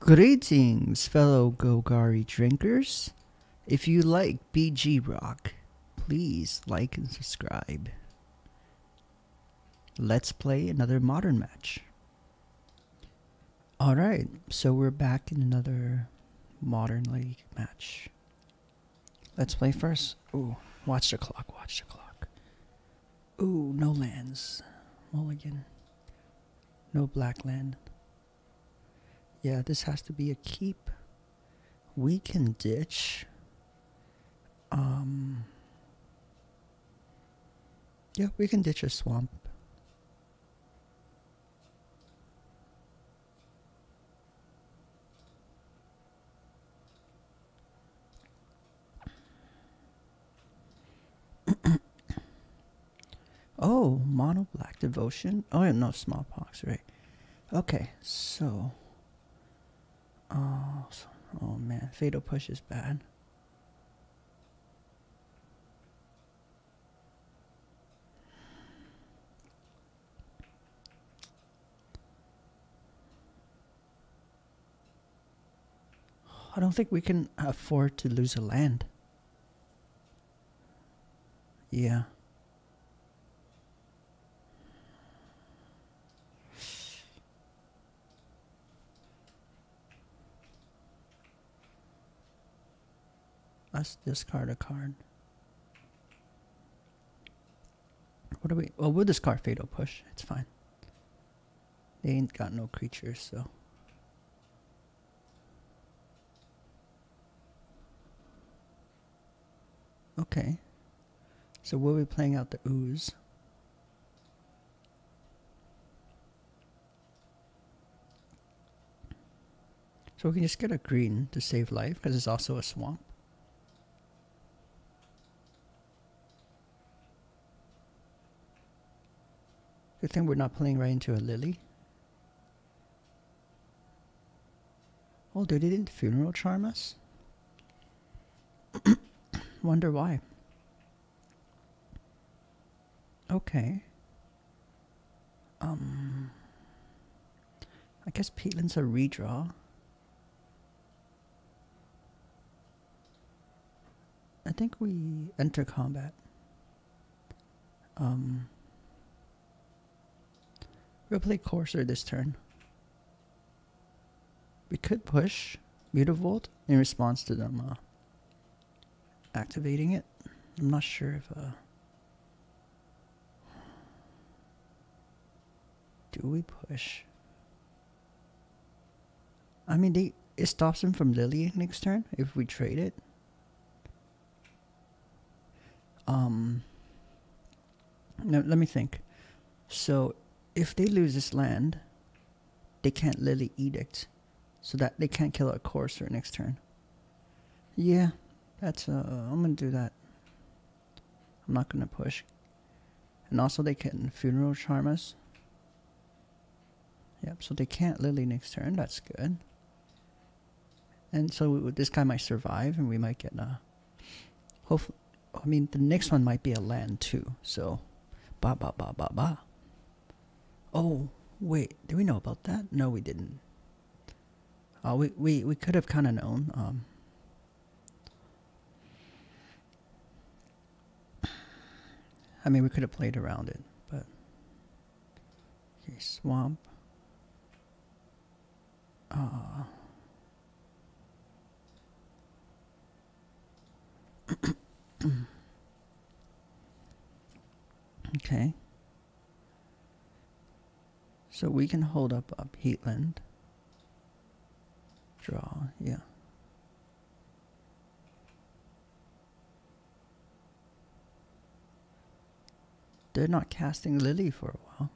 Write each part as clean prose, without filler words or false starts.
Greetings, fellow Golgari drinkers. If you like BG Rock, please like and subscribe. Let's play another modern match. Alright, so we're back in another modern league match. Let's play first. Ooh, watch the clock, watch the clock. Ooh, no lands. Mulligan. No black land. Yeah, this has to be a keep. We can ditch. Yeah, we can ditch a swamp. Oh, mono black devotion. Oh, no, smallpox, right? Okay, so. Oh man, Fatal Push is bad. I don't think we can afford to lose a land. Yeah. Let's discard a card. What do we? Well, we'll discard Fatal Push. It's fine. They ain't got no creatures, so. Okay. So we'll be playing out the ooze. So we can just get a green to save life because it's also a swamp. Good thing we're not playing right into a lily. Oh, dude, they didn't funeral charm us? Wonder why. Okay. I guess Peatland's a redraw. I think we enter combat. We'll play Courser this turn. We could push Mutavault in response to them activating it. I'm not sure if... do we push? I mean, it stops them from Lily next turn if we trade it. No, let me think. So... if they lose this land, they can't Lily Edict, so that they can't kill a Courser next turn. Yeah, that's I'm gonna do that. I'm not gonna push. And also they can Funeral Charm us. Yep, so they can't Lily next turn, that's good. And so this guy might survive and we might get a... hopefully, I mean, the next one might be a land too, so... ba ba ba ba ba. Oh, wait, did we know about that? No, we didn't. We could have kind of known. I mean, we could have played around it, but... okay, swamp. Okay. So we can hold up Heatland. Draw, yeah. They're not casting Lily for a while.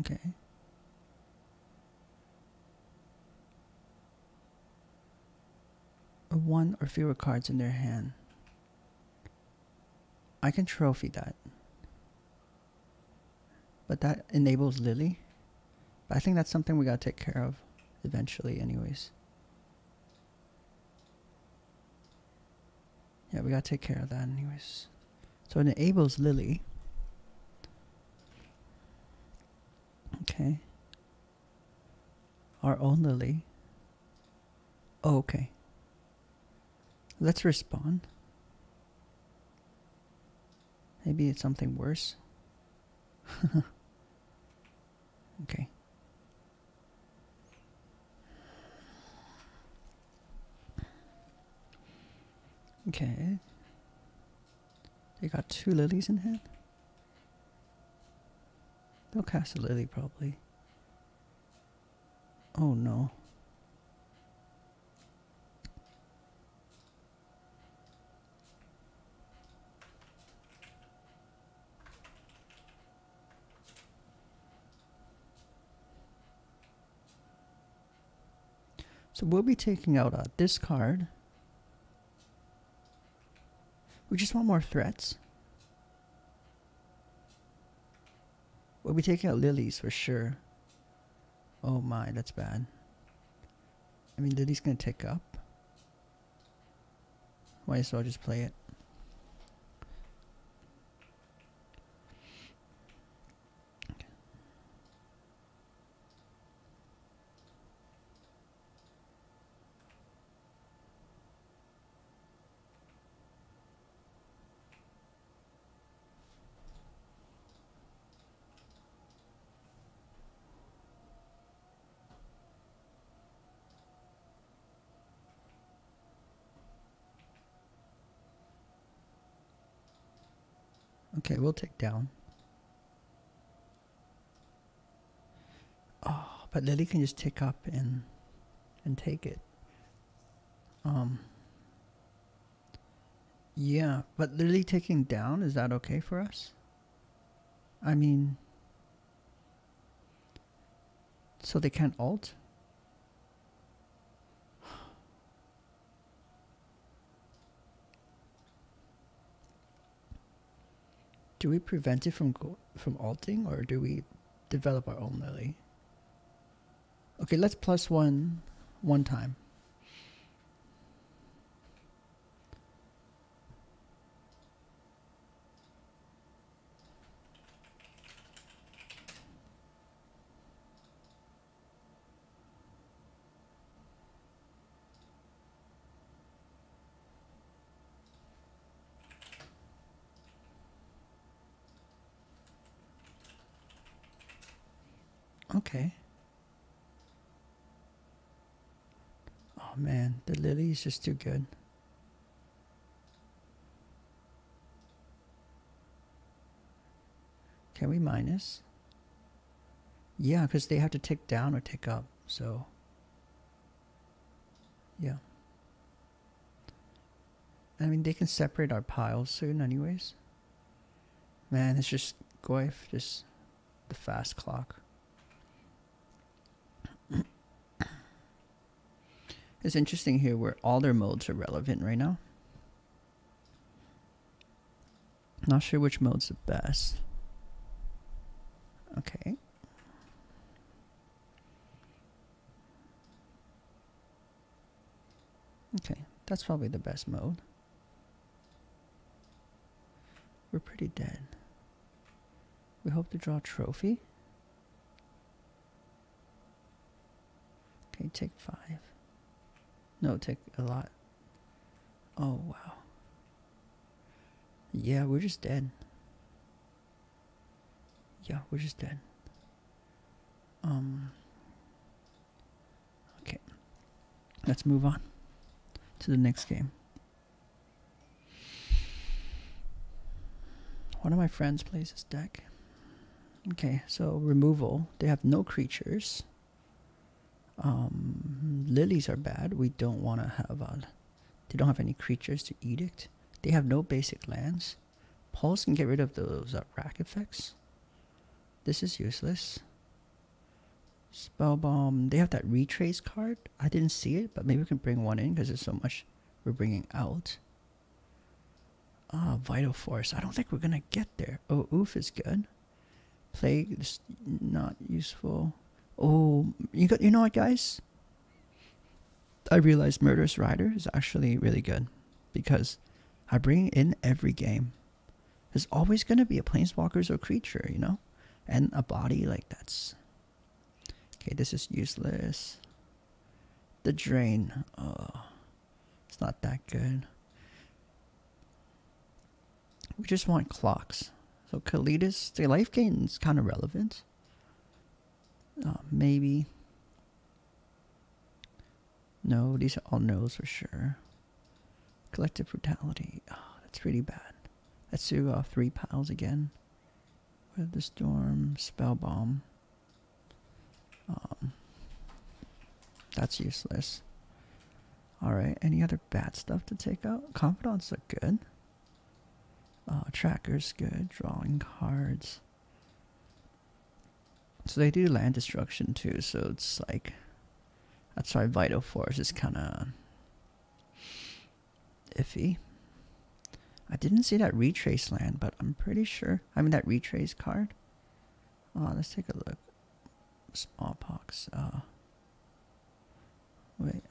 Okay. One or fewer cards in their hand. I can trophy that, but that enables Lily. But I think that's something we gotta take care of eventually anyways. Yeah, we gotta take care of that anyways. So it enables Lily. Okay. Our own Lily. Oh, okay. Let's respawn. Maybe it's something worse. Okay. Okay. They got two lilies in hand. They'll cast a lily probably. Oh no. So we'll be taking out this card. We just want more threats. We'll be taking out lilies for sure. Oh my, that's bad. I mean, lily's gonna take up. Might as well just play it. Okay, we'll take down. Oh, but Lily can just take up and take it. Yeah, but Lily taking down, is that okay for us? I mean, so they can't alt? Do we prevent it from alting, or do we develop our own lily? Okay, let's plus one time. Okay. Oh man, the lily is just too good. Can we minus? Yeah, because they have to take down or take up, so yeah. I mean, they can separate our piles soon anyways. Man, it's just Goyf, just the fast clock. It's interesting here where all their modes are relevant right now. Not sure which mode's the best. Okay. Okay, that's probably the best mode. We're pretty dead. We hope to draw a trophy. Okay, take 5. No, take a lot. Oh, wow. Yeah, we're just dead. Yeah, we're just dead. Okay. Let's move on to the next game. One of my friends plays this deck. Okay, so removal. They have no creatures. Lilies are bad. We don't want to have they don't have any creatures to edict. They have no basic lands. Pulse can get rid of those rack effects. This is useless. Spell bomb. They have that retrace card. I didn't see it, but maybe we can bring one in because there's so much we're bringing out. Vital force. I don't think we're gonna get there. Oh, oof is good. Plague is not useful. Oh, you know what, guys? I realized Murderous Rider is actually really good because I bring it in every game. There's always going to be a planeswalkers or creature, you know? And a body, like, that's Okay, this is useless. The drain. Oh, it's not that good. We just want clocks. So Kalitas, the life gain is kind of relevant. Maybe. No, these are all no's for sure. Collective Brutality. Oh, that's really bad. Let's do 3 pals again. Weather the Storm, Spell Bomb. That's useless. Alright, any other bad stuff to take out? Confidants are good. Tracker's good. Drawing cards. So they do land destruction too, so it's like... That's why Vital Force is kind of... iffy. I didn't see that retrace land, but I'm pretty sure... I mean that retrace card. Let's take a look. Smallpox. Wait,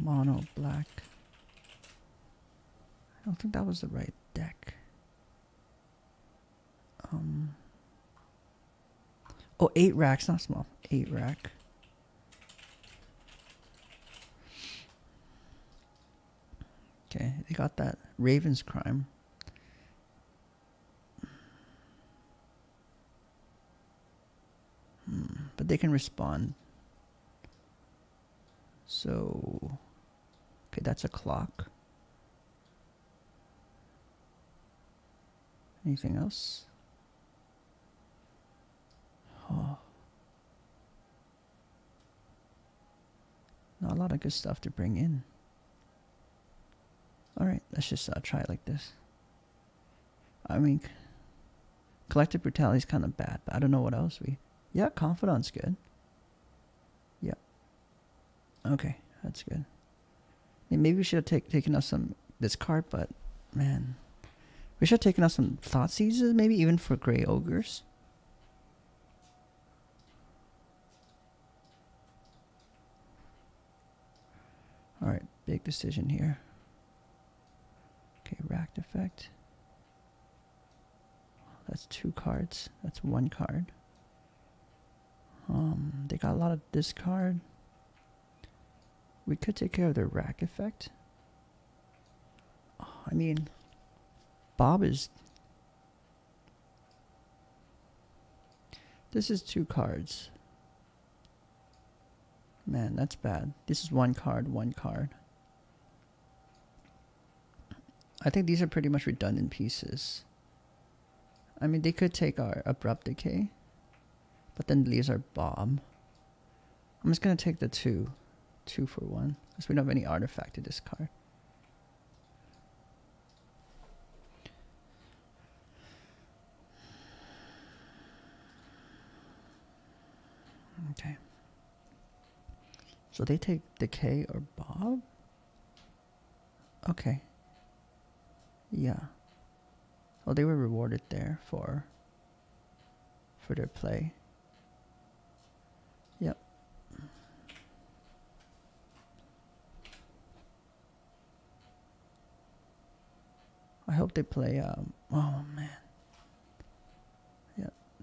mono black. I don't think that was the right deck. Oh, 8 racks, not small. 8 rack. Okay, they got that Raven's Crime. But they can respond. So, okay, that's a clock. Anything else? Oh. Not a lot of good stuff to bring in. Alright, let's just try it like this. I mean, Collective Brutality is kind of bad, but I don't know what else we... Yeah, Confidant's good. Yeah. Okay, that's good. I mean, maybe we should have taken out some... This card, but... Man... We should have taken out some Thoughtseizes, maybe, even for Grey Ogres. Alright, big decision here. Okay, Racked Effect. That's 2 cards. That's 1 card. They got a lot of discard. We could take care of their Rack Effect. Oh, I mean... Bob is... This is 2 cards. Man, that's bad. This is 1 card, 1 card. I think these are pretty much redundant pieces. I mean, they could take our Abrupt Decay, but then leaves our Bob. I'm just gonna take the 2 for 1, because we don't have any artifact to discard. Okay. So they take Decay or Bob? Okay. Yeah. Well, they were rewarded there for their play. Yep. I hope they play oh man.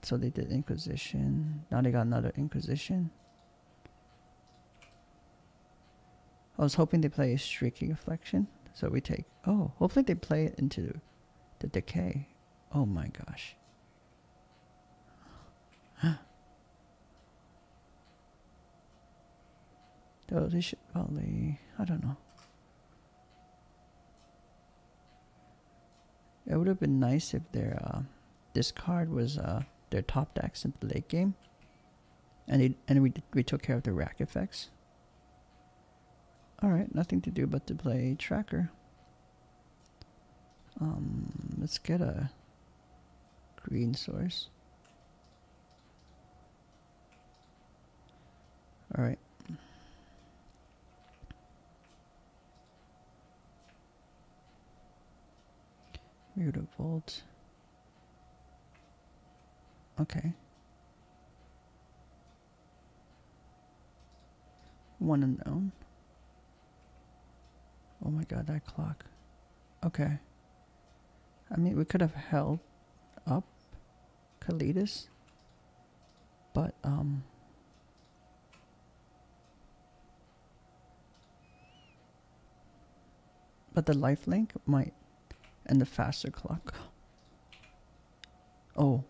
So they did Inquisition. Now they got another Inquisition. I was hoping they play a Shrieking Affliction. So we take... Oh, hopefully they play it into the Decay. Oh my gosh. Though they should probably... I don't know. It would have been nice if their this card was... their top decks in the late game, and we took care of the Rack Effects. All right, nothing to do but to play Tracker. Let's get a green source. All right. Mutavault. Okay. 1 unknown. Oh my god, that clock. Okay. I mean, we could have held up Kalitas, but but the lifelink might, and the faster clock. Oh.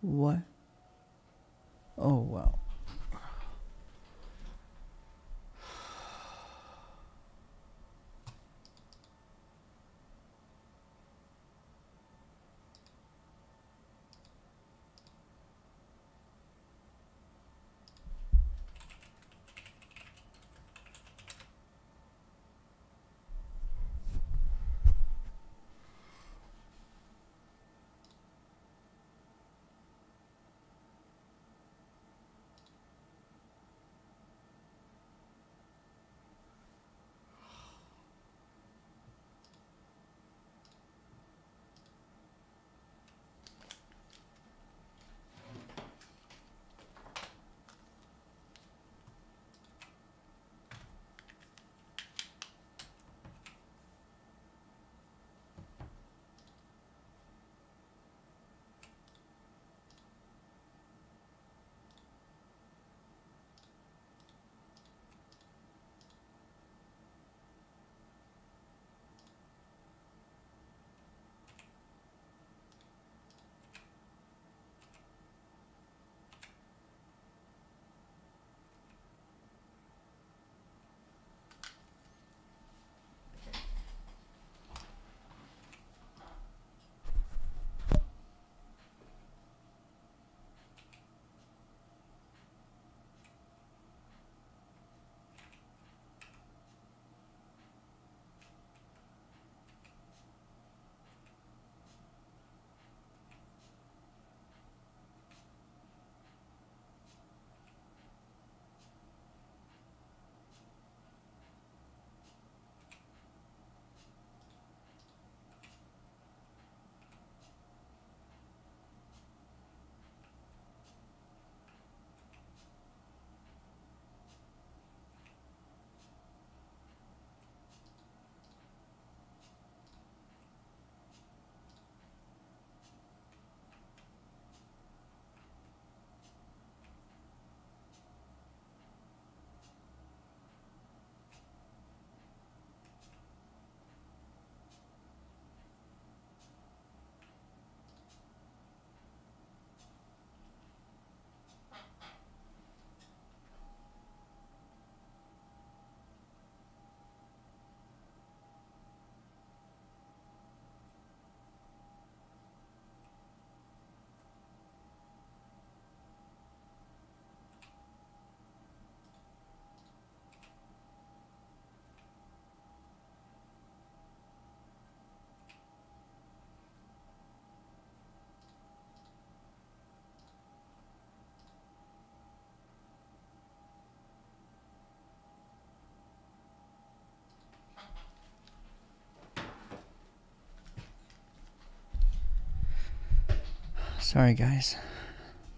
What? Oh, wow. Sorry guys,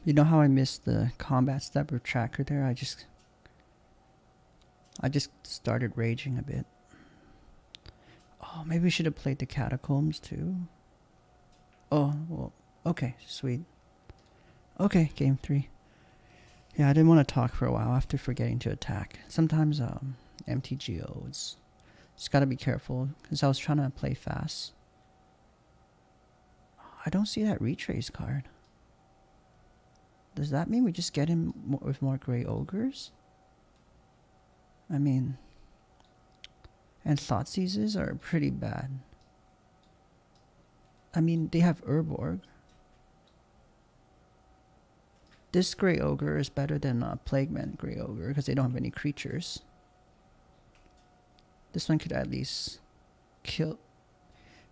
you know how I missed the combat step or tracker there? I just started raging a bit. Oh, maybe we should have played the catacombs too. Oh, well, okay, sweet. Okay, game 3. Yeah, I didn't want to talk for a while after forgetting to attack. Sometimes MTGO, it's just gotta be careful because I was trying to play fast. I don't see that retrace card. Does that mean we just get in with more Grey Ogres? I mean... And Thoughtseizes are pretty bad. I mean, they have Urborg. This Grey Ogre is better than Plagueman Grey Ogre because they don't have any creatures. This one could at least kill...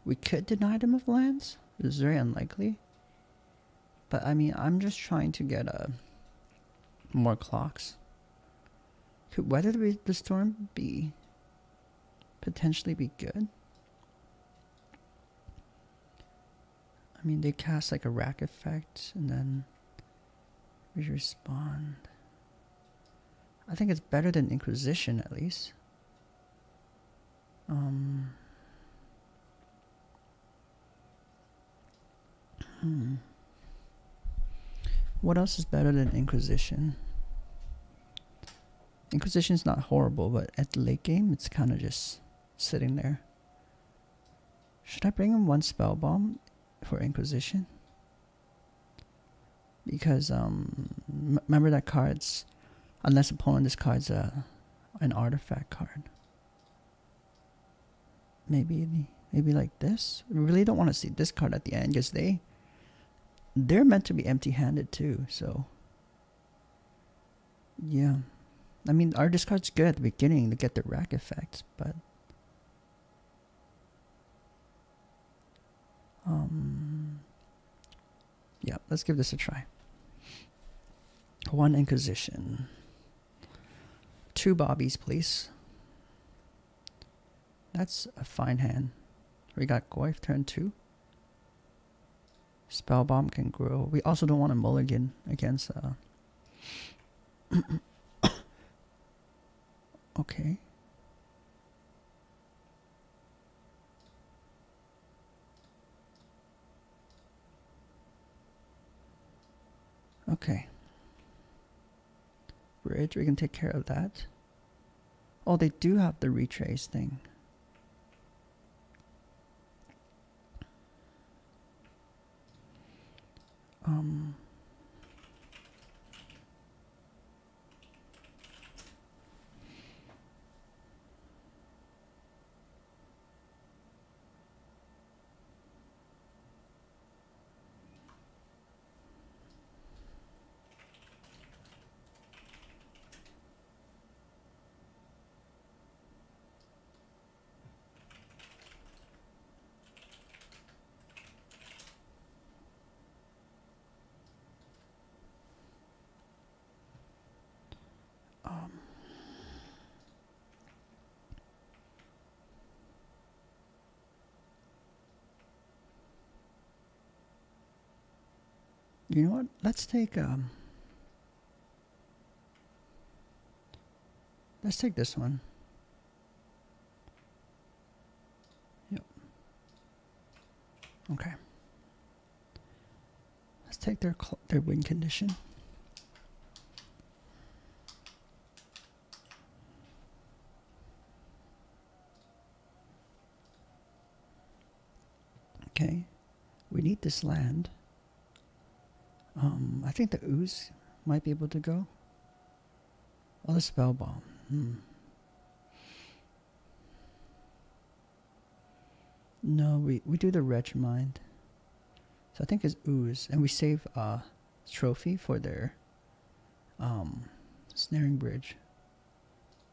We could deny them of lands? It's very unlikely, but I mean, I'm just trying to get more clocks. Could Weather the Storm be potentially be good? I mean, they cast like a rack effect and then we respond. I think it's better than Inquisition at least. What else is better than Inquisition? Inquisition's not horrible, but at the late game, it's kind of just sitting there. Should I bring him one spell bomb for Inquisition? Because remember that card's, unless opponent discards an artifact card. Maybe like this. I really don't want to see this card at the end because they're meant to be empty-handed too. So yeah, I mean our discard's good at the beginning to get the rack effects, but yeah, let's give this a try. 1 Inquisition. 2 bobbies, please. That's a fine hand. We got Goyf turn 2. Spellbomb can grow. We also don't want a mulligan against... okay. Okay. Bridge, we can take care of that. Oh, they do have the retrace thing. You know what? Let's take this one. Yep. Okay. Let's take their win condition. Okay. We need this land. I think the ooze might be able to go. Oh, the spell bomb. No, we do the wretch mind. So I think it's ooze, and we save a trophy for their snaring bridge.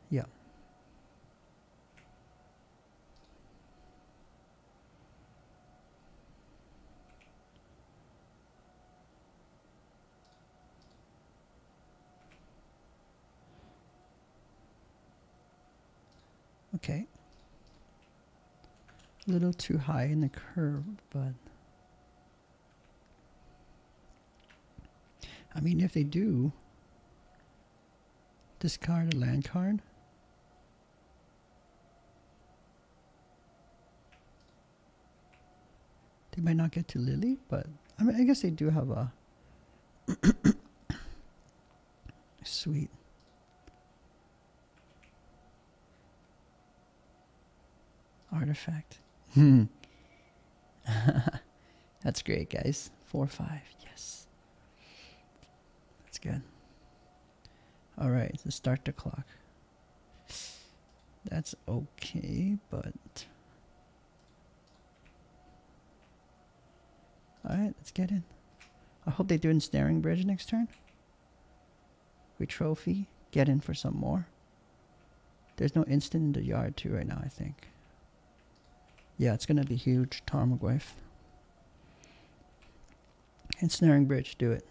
Yeah. Okay, a little too high in the curve, but I mean, if they do discard a land card, they might not get to Lily, but I mean, I guess they do have a sweet. Artifact. That's great, guys. 4-5. Yes. That's good. All right, let's start the clock. That's okay, but all right, let's get in. I hope they do Ensnaring Bridge next turn. We trophy, get in for some more. There's no instant in the yard too right now, I think. Yeah, it's going to be huge. Tarmogoyf. Ensnaring Bridge, do it.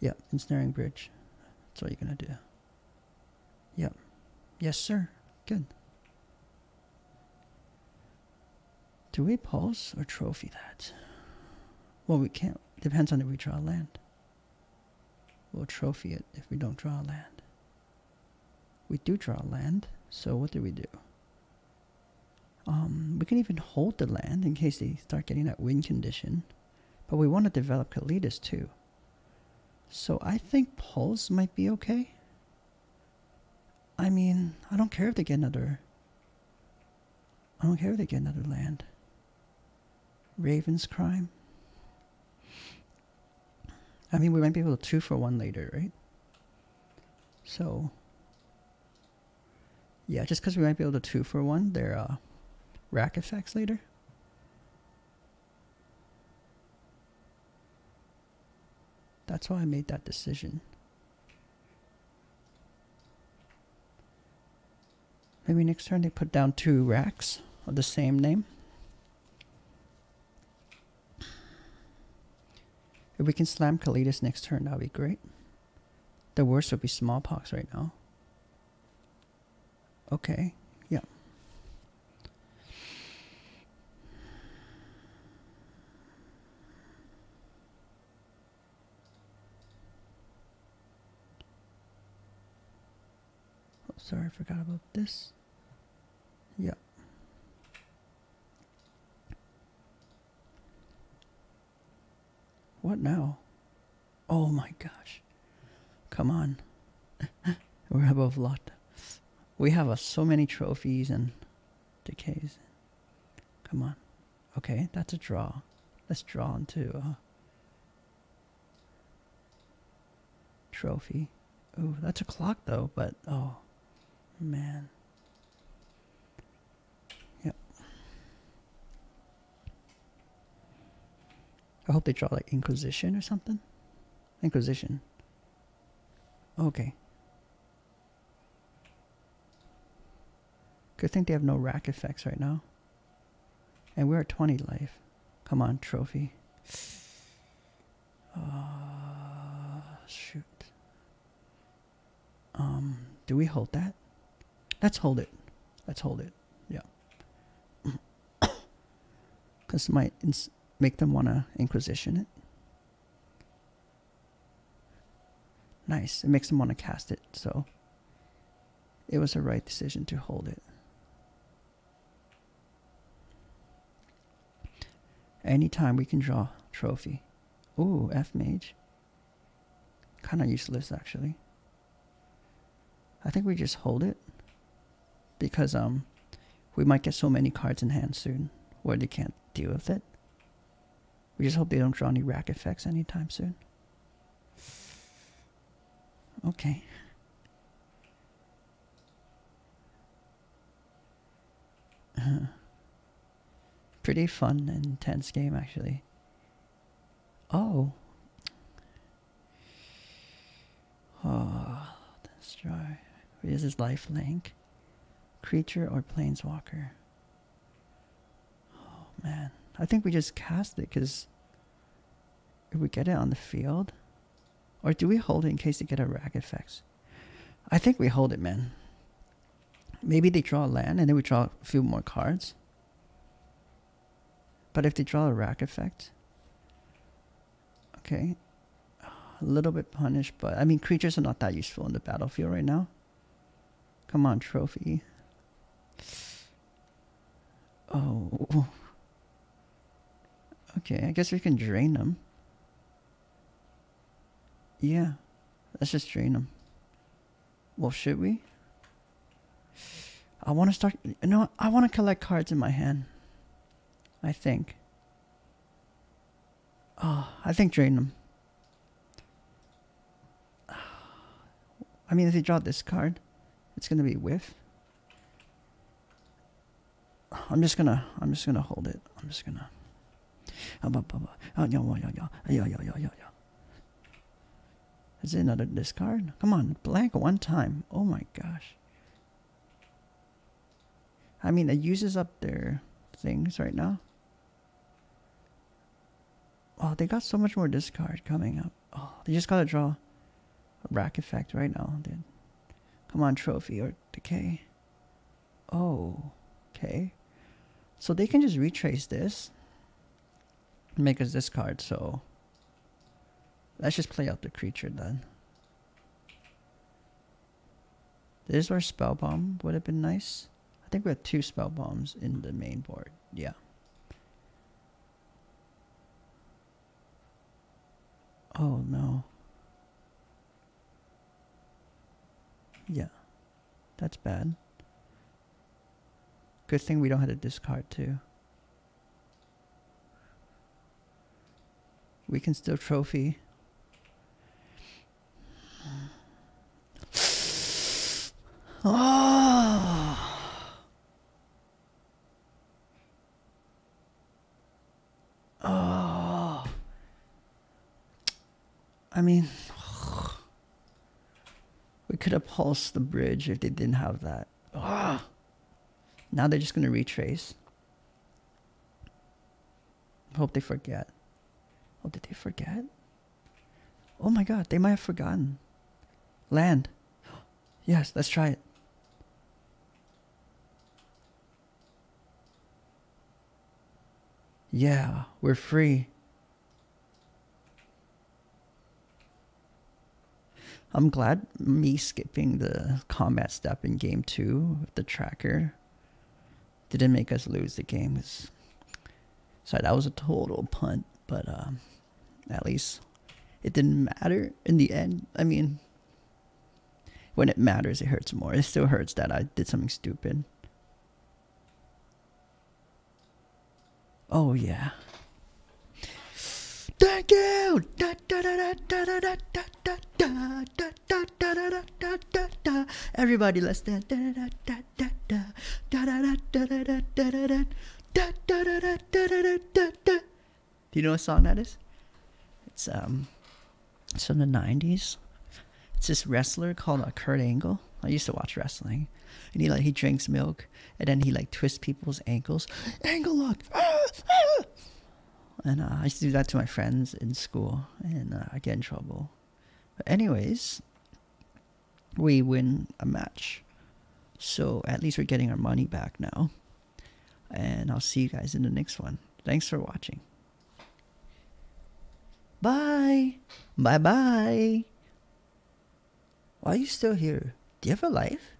Yeah, Ensnaring Bridge. That's all you're going to do. Yep. Yes, sir. Good. Do we pulse or trophy that? Well, we can't. Depends on if we draw land. We'll trophy it if we don't draw land. We do draw land, so what do? We can even hold the land in case they start getting that win condition. But we want to develop Kalitas too. So I think Pulse might be okay. I mean, I don't care if they get another. I don't care if they get another land. Raven's Crime. I mean, we might be able to 2-for-1 later, right? So, yeah, just because we might be able to 2-for-1 their rack effects later. That's why I made that decision. Maybe next turn they put down 2 racks of the same name. If we can slam Kalitas next turn, that would be great. The worst would be Smallpox right now. Okay, yeah. Oh, sorry, I forgot about this. Yeah. What now? Oh my gosh. Come on. We're above lot. We have so many trophies and decays. Come on. Okay, that's a draw. Let's draw into a trophy. Oh, that's a clock though, but oh man. I hope they draw like Inquisition or something. Inquisition. Okay. Good thing they have no rack effects right now. And we're at 20 life. Come on, trophy. Shoot. Do we hold that? Let's hold it. Let's hold it. Yeah. Because my... make them want to Inquisition it. Nice. It makes them want to cast it, so it was the right decision to hold it. Anytime we can draw trophy. Ooh, F Mage. Kind of useless, actually. I think we just hold it because we might get so many cards in hand soon where they can't deal with it. We just hope they don't draw any rack effects anytime soon. Okay. Pretty fun and intense game, actually. Oh. Oh, let's try. This is lifelink. Creature or planeswalker. Oh, man. I think we just cast it because if we get it on the field, or do we hold it in case they get a rack effects? I think we hold it, man. Maybe they draw a land and then we draw a few more cards. But if they draw a rack effect, okay, a little bit punished, but I mean, creatures are not that useful in the battlefield right now. Come on, trophy. Oh. Okay, I guess we can drain them. Yeah, let's just drain them. Well, should we? I want to start... No, I want to collect cards in my hand. I think. Oh, I think drain them. I mean, if they draw this card, it's going to be whiff. I'm just going to hold it. I'm just going to... Is it another discard? Come on, blank one time. Oh my gosh. I mean, it uses up their things right now. Oh, they got so much more discard coming up. Oh, they just gotta draw a rack effect right now, dude. Come on, trophy or decay. Oh, okay. So they can just retrace this. Make us this card, so let's just play out the creature then. This is where spell bomb would have been nice. I think we have 2 spell bombs in the main board. Yeah. Oh no. Yeah. That's bad. Good thing we don't have to discard too. We can still trophy. Oh. Oh. I mean, we could have pulsed the bridge if they didn't have that. Oh. Now they're just going to retrace. Hope they forget. Oh, did they forget? Oh my god, they might have forgotten. Land. Yes, let's try it. Yeah, we're free. I'm glad me skipping the combat step in game 2 with the tracker didn't make us lose the game. Sorry, that was a total punt, but at least it didn't matter in the end. I mean, when it matters, it hurts more. It still hurts that I did something stupid. Oh, yeah. Thank you! Everybody, let's dance. Do you know what song that is? It's from the 90s. It's this wrestler called Kurt Angle. I used to watch wrestling, and he drinks milk, and then he twists people's ankles. Angle Lock. And I used to do that to my friends in school, and I get in trouble. But anyways, we win a match, so at least we're getting our money back now. And I'll see you guys in the next one. Thanks for watching. Bye. Bye bye. Why are you still here? Do you have a life?